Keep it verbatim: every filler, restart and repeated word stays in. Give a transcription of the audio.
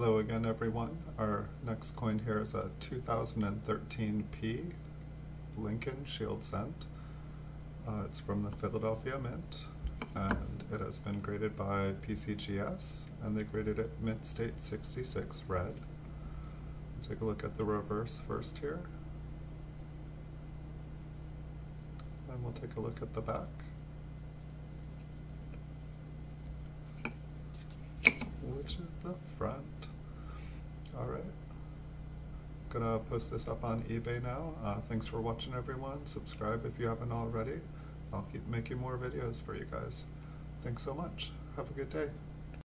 Hello again, everyone. Our next coin here is a two thousand thirteen P Lincoln Shield Cent. Uh, it's from the Philadelphia Mint, and it has been graded by P C G S, and they graded it Mint State sixty-six red. We'll take a look at the reverse first here, and we'll take a look at the back. Which is the front. Alright. Gonna post this up on eBay now. Uh, thanks for watching, everyone. Subscribe if you haven't already. I'll keep making more videos for you guys. Thanks so much. Have a good day.